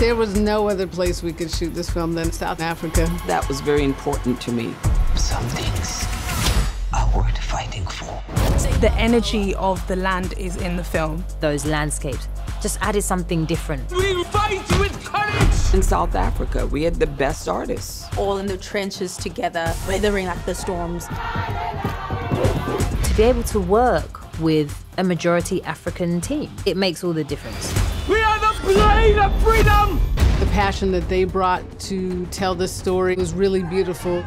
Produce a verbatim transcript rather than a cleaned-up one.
There was no other place we could shoot this film than South Africa. That was very important to me. Some things are worth fighting for. The energy of the land is in the film. Those landscapes just added something different. We fight with courage! In South Africa, we had the best artists. All in the trenches together, weathering like the storms. To be able to work with a majority African team, it makes all the difference. We are the blade of freedom! The passion that they brought to tell this story was really beautiful.